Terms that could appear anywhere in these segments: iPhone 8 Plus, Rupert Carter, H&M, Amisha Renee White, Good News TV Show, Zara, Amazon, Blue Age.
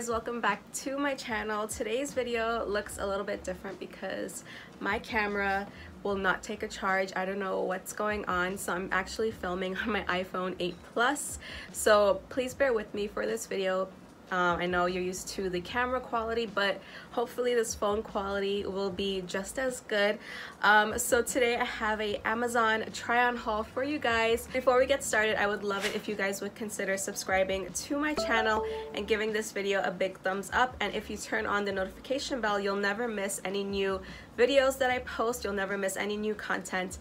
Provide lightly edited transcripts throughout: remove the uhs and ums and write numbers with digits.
guys, welcome back to my channel. Today's video looks a little bit different because my camera will not take a charge. I don't know what's going on, so I'm actually filming on my iPhone 8 Plus. So please bear with me for this video. I know you're used to the camera quality, but hopefully this phone quality will be just as good. So today I have a Amazon try-on haul for you guys. Before we get started, I would love it if you guys would consider subscribing to my channel and giving this video a big thumbs up. And if you turn on the notification bell, you'll never miss any new videos that I post. You'll never miss any new content.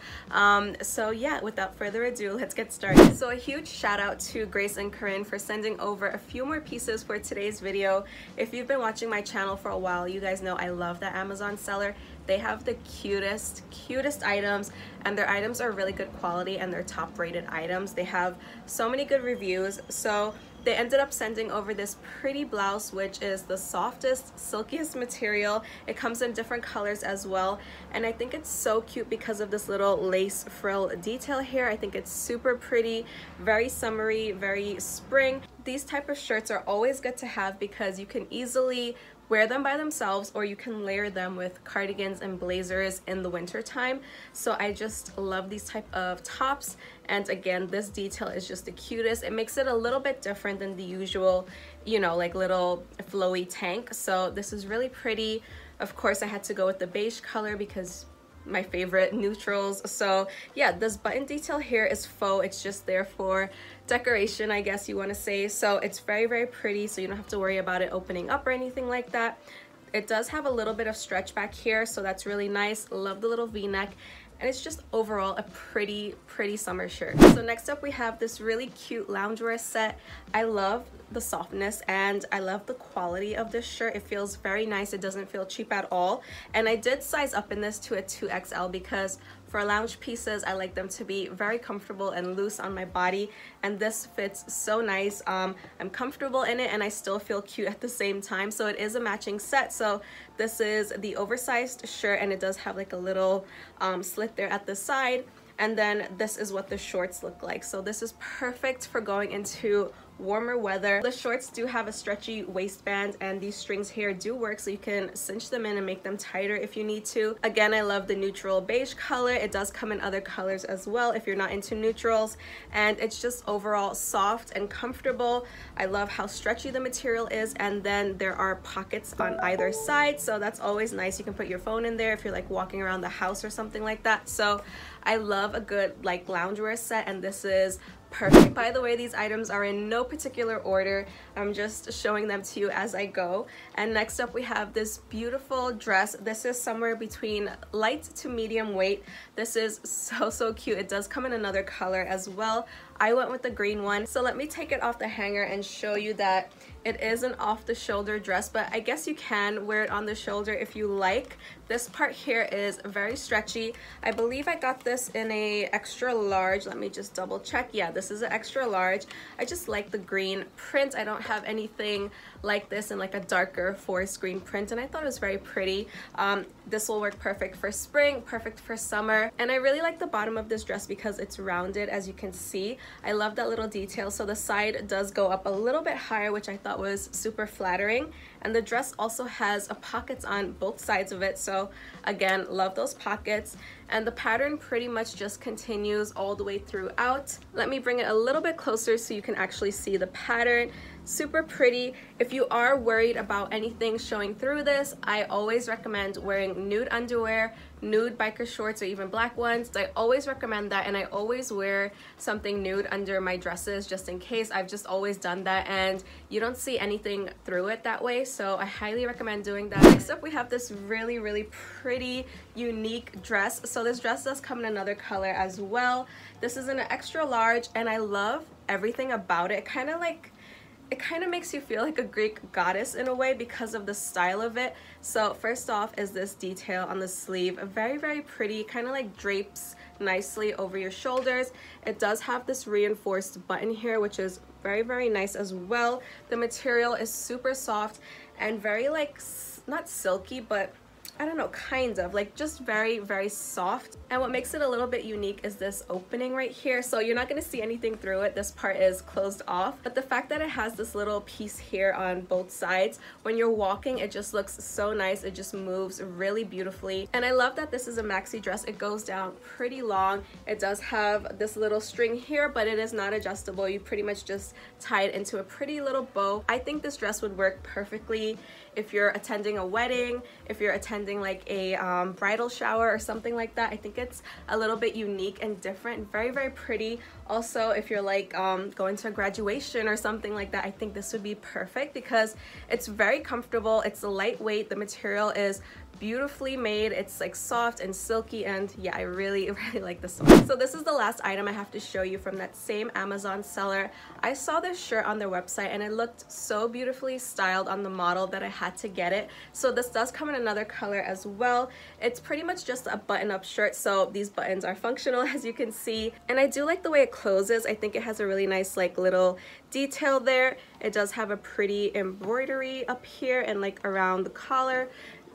So yeah, without further ado, let's get started. So a huge shout out to Grace and Corinne for sending over a few more pieces for today's video. If you've been watching my channel for a while, you guys know I love the Amazon seller. They have the cutest items, and their items are really good quality and they're top rated items. They have so many good reviews. So they ended up sending over this pretty blouse, which is the softest, silkiest material. It comes in different colors as well, and I think it's so cute because of this little lace frill detail here. I think it's super pretty, very summery, very spring. These type of shirts are always good to have because you can easily wear them by themselves, or you can layer them with cardigans and blazers in the winter time. So I just love these type of tops, and again, this detail is just the cutest. It makes it a little bit different than the usual, you know, like little flowy tank. So this is really pretty. Of course, I had to go with the beige color because my favorite neutrals. So yeah, this button detail here is faux. It's just there for decoration, I guess you want to say. So it's very pretty, so you don't have to worry about it opening up or anything like that. It does have a little bit of stretch back here, so that's really nice. Love the little v-neck, and it's just overall a pretty summer shirt. So next up we have this really cute loungewear set. I love the softness and I love the quality of this shirt. It feels very nice. It doesn't feel cheap at all. And I did size up in this to a 2XL because for lounge pieces, I like them to be very comfortable and loose on my body, and this fits so nice. I'm comfortable in it and I still feel cute at the same time. So it is a matching set. So this is the oversized shirt, and it does have like a little slit there at the side. And then this is what the shorts look like. So this is perfect for going into warmer weather. The shorts do have a stretchy waistband, and these strings here do work, so you can cinch them in and make them tighter if you need to. Again, I love the neutral beige color. It does come in other colors as well if you're not into neutrals, and it's just overall soft and comfortable. I love how stretchy the material is, and then there are pockets on either side, so that's always nice. You can put your phone in there if you're like walking around the house or something like that. So I love a good like loungewear set, and this is perfect. By the way, these items are in no particular order. I'm just showing them to you as I go. And next up we have this beautiful dress. This is somewhere between light to medium weight. This is so cute. It does come in another color as well. I went with the green one. So let me take it off the hanger and show you that it is an off-the-shoulder dress, but I guess you can wear it on the shoulder if you like. This part here is very stretchy. I believe I got this in a extra large. Let me just double check. Yeah, this is an extra large. I just like the green print. I don't have anything like this in like a darker forest green print, and I thought it was very pretty. This will work perfect for spring, perfect for summer. And I really like the bottom of this dress because it's rounded, as you can see. I love that little detail. So the side does go up a little bit higher, which I thought was super flattering. And the dress also has pockets on both sides of it. So again, love those pockets. And the pattern pretty much just continues all the way throughout. Let me bring it a little bit closer so you can actually see the pattern. Super pretty. If you are worried about anything showing through this, I always recommend wearing nude underwear, nude biker shorts, or even black ones. I always recommend that, and I always wear something nude under my dresses just in case. I've just always done that, and you don't see anything through it that way, so I highly recommend doing that. Next up we have this really pretty unique dress. So this dress does come in another color as well. This is an extra large, and I love everything about it. It kind of makes you feel like a Greek goddess in a way because of the style of it. So first off is this detail on the sleeve. Very pretty, kind of like drapes nicely over your shoulders. It does have this reinforced button here, which is very nice as well. The material is super soft and very like, not silky, but I don't know, kind of, like just very, very soft. And what makes it a little bit unique is this opening right here. So you're not gonna see anything through it. This part is closed off, but the fact that it has this little piece here on both sides, when you're walking, it just looks so nice. It just moves really beautifully. And I love that this is a maxi dress. It goes down pretty long. It does have this little string here, but it is not adjustable. You pretty much just tie it into a pretty little bow. I think this dress would work perfectly if you're attending a wedding, if you're attending like a bridal shower or something like that. I think it's a little bit unique and different, very, very pretty. Also, if you're like going to a graduation or something like that, I think this would be perfect because it's very comfortable, it's lightweight, the material is beautifully made, it's like soft and silky, and yeah, I really, really like this one. So this is the last item I have to show you from that same Amazon seller. I saw this shirt on their website and it looked so beautifully styled on the model that I had to get it. So this does come in another color as well. It's pretty much just a button-up shirt, so these buttons are functional, as you can see, and I do like the way it closes. I think it has a really nice like little detail there. It does have a pretty embroidery up here and like around the collar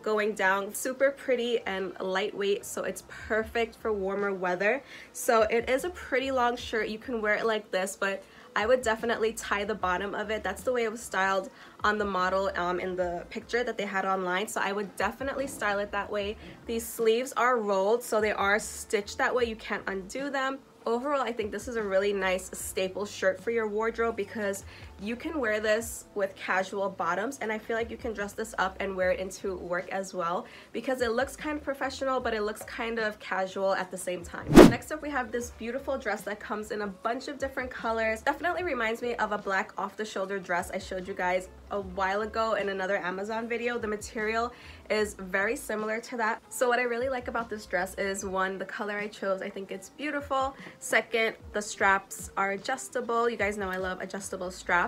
going down, super pretty and lightweight, so it's perfect for warmer weather. So it is a pretty long shirt. You can wear it like this, but I would definitely tie the bottom of it. That's the way it was styled on the model in the picture that they had online, so I would definitely style it that way. These sleeves are rolled, so they are stitched that way. You can't undo them. Overall, I think this is a really nice staple shirt for your wardrobe because you can wear this with casual bottoms, and I feel like you can dress this up and wear it into work as well because it looks kind of professional, but it looks kind of casual at the same time. Next up, we have this beautiful dress that comes in a bunch of different colors. Definitely reminds me of a black off-the-shoulder dress I showed you guys a while ago in another Amazon video. The material is very similar to that. So what I really like about this dress is, one, the color I chose, I think it's beautiful. Second, the straps are adjustable. You guys know I love adjustable straps.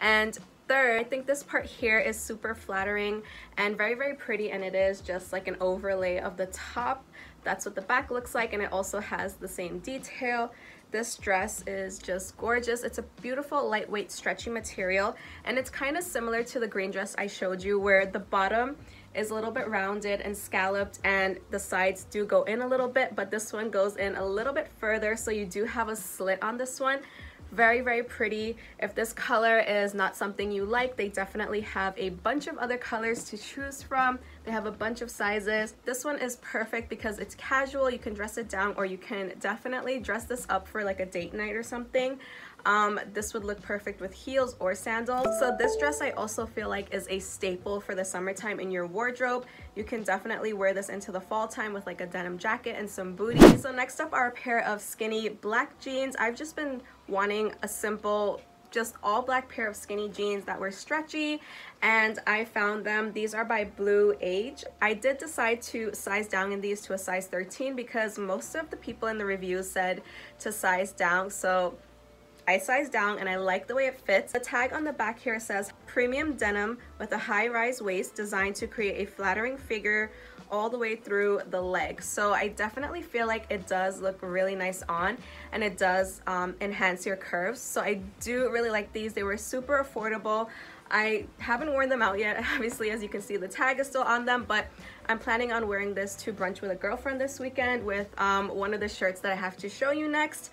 And third, I think this part here is super flattering and very, very pretty, and it is just like an overlay of the top. That's what the back looks like, and it also has the same detail. This dress is just gorgeous. It's a beautiful, lightweight, stretchy material, and it's kind of similar to the green dress I showed you where the bottom is a little bit rounded and scalloped and the sides do go in a little bit, but this one goes in a little bit further, so you do have a slit on this one. Very, very pretty. If this color is not something you like, they definitely have a bunch of other colors to choose from. They have a bunch of sizes. This one is perfect because it's casual. You can dress it down, or you can definitely dress this up for like a date night or something. This would look perfect with heels or sandals. So this dress I also feel like is a staple for the summertime in your wardrobe. You can definitely wear this into the fall time with like a denim jacket and some booties. So next up are a pair of skinny black jeans. I've just been wanting a simple, just all black pair of skinny jeans that were stretchy, and I found them. These are by Blue Age. I did decide to size down in these to a size 13 because most of the people in the reviews said to size down, so I sized down and I like the way it fits. The tag on the back here says premium denim with a high-rise waist designed to create a flattering figure all the way through the leg. So I definitely feel like it does look really nice on, and it does enhance your curves. So I do really like these. They were super affordable. I haven't worn them out yet, obviously, as you can see the tag is still on them, but I'm planning on wearing this to brunch with a girlfriend this weekend with one of the shirts that I have to show you next.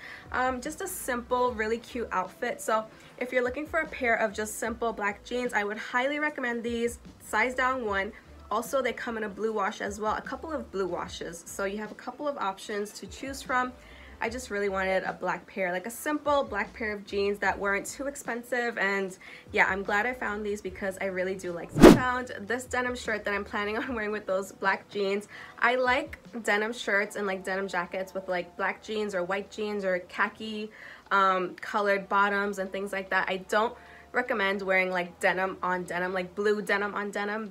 Just a simple, really cute outfit. So if you're looking for a pair of just simple black jeans, I would highly recommend these. Size down one. Also, they come in a blue wash as well, a couple of blue washes. So you have a couple of options to choose from. I just really wanted a black pair, like a simple black pair of jeans that weren't too expensive, and yeah, I'm glad I found these because I really do like them. I found this denim shirt that I'm planning on wearing with those black jeans. I like denim shirts and like denim jackets with like black jeans or white jeans or khaki colored bottoms and things like that. I don't recommend wearing like denim on denim, like blue denim on denim.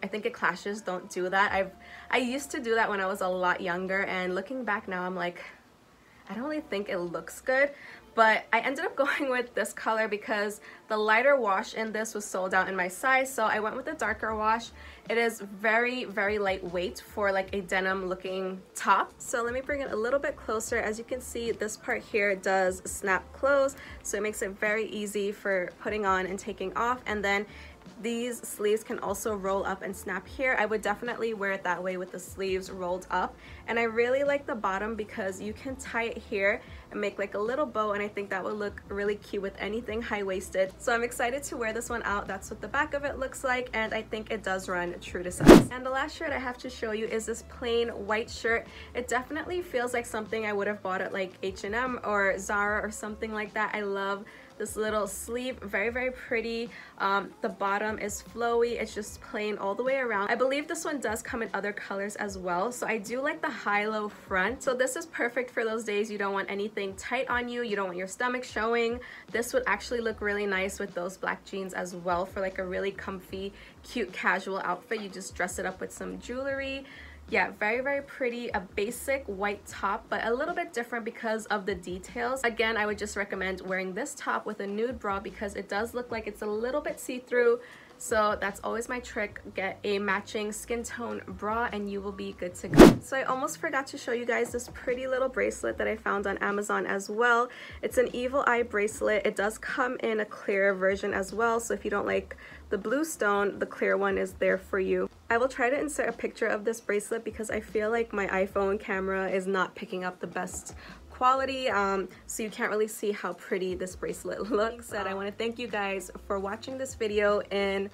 I think it clashes. Don't do that. I used to do that when I was a lot younger, and looking back now, I'm like, I don't really think it looks good, but I ended up going with this color because the lighter wash in this was sold out in my size, so I went with the darker wash. It is very, very lightweight for like a denim looking top. So let me bring it a little bit closer. As you can see, this part here does snap close, so it makes it very easy for putting on and taking off, and then These sleeves can also roll up and snap here. I would definitely wear it that way with the sleeves rolled up. And I really like the bottom because you can tie it here and make like a little bow, and I think that would look really cute with anything high-waisted. So I'm excited to wear this one out. That's what the back of it looks like, and I think it does run true to size. And the last shirt I have to show you is this plain white shirt. It definitely feels like something I would have bought at like H&M or Zara or something like that. I love this little sleeve, very, very pretty. The bottom is flowy. It's just plain all the way around. I believe this one does come in other colors as well. So I do like the high-low front. So this is perfect for those days you don't want anything tight on you. You don't want your stomach showing. This would actually look really nice with those black jeans as well for like a really comfy, cute, casual outfit. You just dress it up with some jewelry. Yeah, very, very pretty. A basic white top, but a little bit different because of the details. Again, I would just recommend wearing this top with a nude bra because it does look like it's a little bit see-through. So that's always my trick. Get a matching skin tone bra and you will be good to go. So I almost forgot to show you guys this pretty little bracelet that I found on Amazon as well. It's an evil eye bracelet. It does come in a clear version as well. So if you don't like the blue stone, the clear one is there for you. I will try to insert a picture of this bracelet because I feel like my iPhone camera is not picking up the best quality, so you can't really see how pretty this bracelet looks. And I want to thank you guys for watching this video in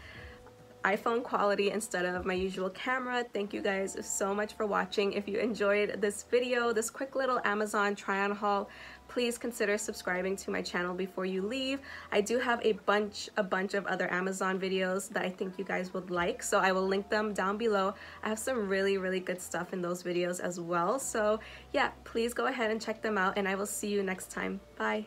iPhone quality instead of my usual camera. Thank you guys so much for watching. If you enjoyed this video, this quick little Amazon try-on haul, please consider subscribing to my channel before you leave. I do have a bunch of other Amazon videos that I think you guys would like, so I will link them down below. I have some really good stuff in those videos as well. So yeah, please go ahead and check them out, and I will see you next time. Bye.